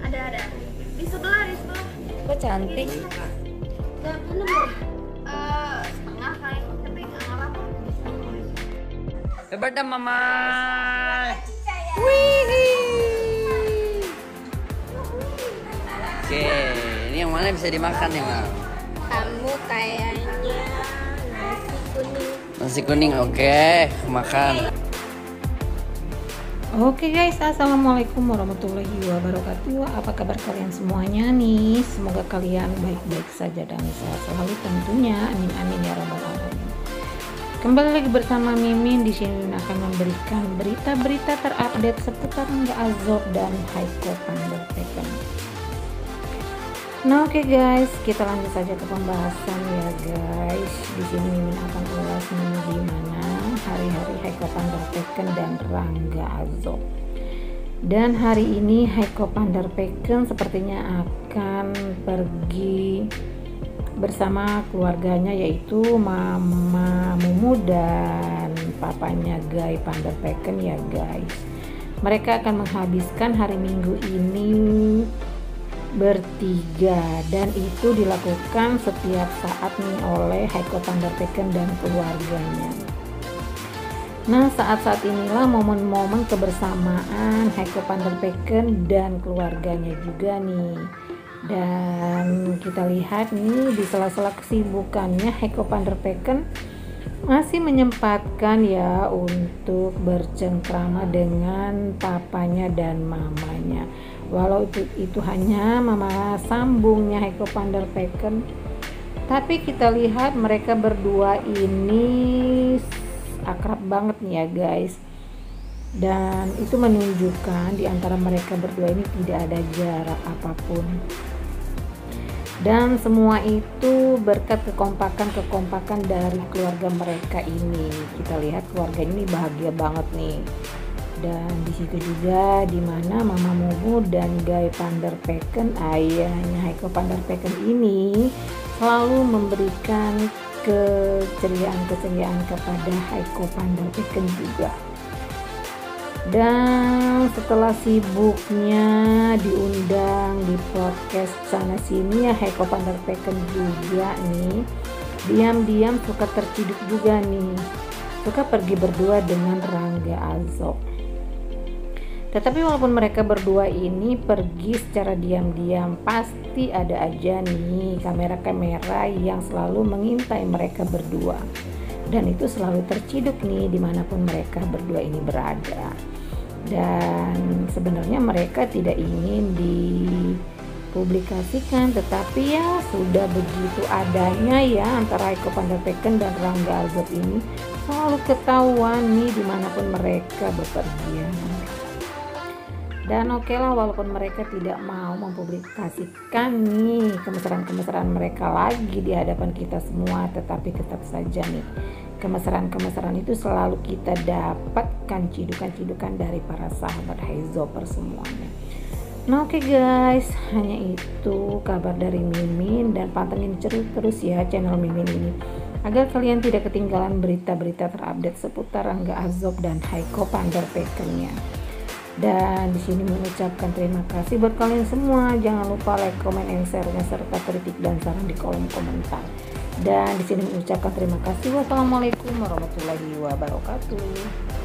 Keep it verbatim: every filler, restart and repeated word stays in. Ada-ada di sebelah, di sebelah. Kok cantik? Gak kena dong. Setengah kali, tapi gak apa-apa. Hebat dah Mama. Wih. Oke, ini yang mana bisa dimakan ya Mama? Kamu kayaknya nasi kuning. Nasi kuning, oke, makan. Oke guys, assalamualaikum warahmatullahi wabarakatuh. Apa kabar kalian semuanya nih? Semoga kalian baik-baik saja dan sehat selalu tentunya. Amin amin ya rabbal alamin. Kembali lagi bersama Mimin di sini akan memberikan berita-berita terupdate seputar Rangga Azof dan Haico Van der Veken. Nah oke guys, kita lanjut saja ke pembahasan ya guys. Di sini Mimin akan ulas gimana hari-hari Haico Van der Veken dan Rangga Azof. Dan hari ini Haico Van der Veken sepertinya akan pergi bersama keluarganya, yaitu Mama Mumu dan papanya Guy Van der Veken ya guys. Mereka akan menghabiskan hari Minggu ini bertiga, dan itu dilakukan setiap saat nih oleh Haico Van der Veken dan keluarganya. Nah saat-saat inilah momen-momen kebersamaan Haico Van der Veken dan keluarganya juga nih. Dan kita lihat nih di sela-sela kesibukannya Haico Van der Veken masih menyempatkan ya untuk bercengkrama dengan papanya dan mamanya. Walau itu, itu hanya mama sambungnya Haico Van der Veken, tapi kita lihat mereka berdua ini akrab banget nih ya guys, dan itu menunjukkan di antara mereka berdua ini tidak ada jarak apapun, dan semua itu berkat kekompakan-kekompakan dari keluarga mereka ini. Kita lihat keluarga ini bahagia banget nih, dan disitu juga dimana Mama Momo dan Guy Van der Veken, ayahnya Haico Van der Veken ini selalu memberikan keceriaan-keceriaan kepada Haico Van der Veken juga. Dan setelah sibuknya diundang di podcast sana sini ya, Haico Van der Veken juga nih diam-diam suka terciduk juga nih, suka pergi berdua dengan Rangga Azof. Tetapi walaupun mereka berdua ini pergi secara diam-diam, pasti ada aja nih kamera-kamera yang selalu mengintai mereka berdua. Dan itu selalu terciduk nih dimanapun mereka berdua ini berada. Dan sebenarnya mereka tidak ingin dipublikasikan, tetapi ya sudah begitu adanya ya antara Haico Van der Veken dan Rangga Azof ini selalu ketahuan nih dimanapun mereka bepergian. Dan oke lah, walaupun mereka tidak mau mempublikasikan nih kemesraan-kemesraan mereka lagi di hadapan kita semua, tetapi tetap saja nih kemesraan-kemesraan itu selalu kita dapatkan cidukan-cidukan dari para sahabat Heizoper semuanya. Nah oke guys, hanya itu kabar dari Mimin, dan pantengin terus ya channel Mimin ini agar kalian tidak ketinggalan berita-berita terupdate seputar Rangga Azof dan Haico Van der Veken-nya. Dan di sini mengucapkan terima kasih buat kalian semua. Jangan lupa like, comment, and share-nya serta kritik dan saran di kolom komentar. Dan di sini mengucapkan terima kasih. Wassalamualaikum warahmatullahi wabarakatuh.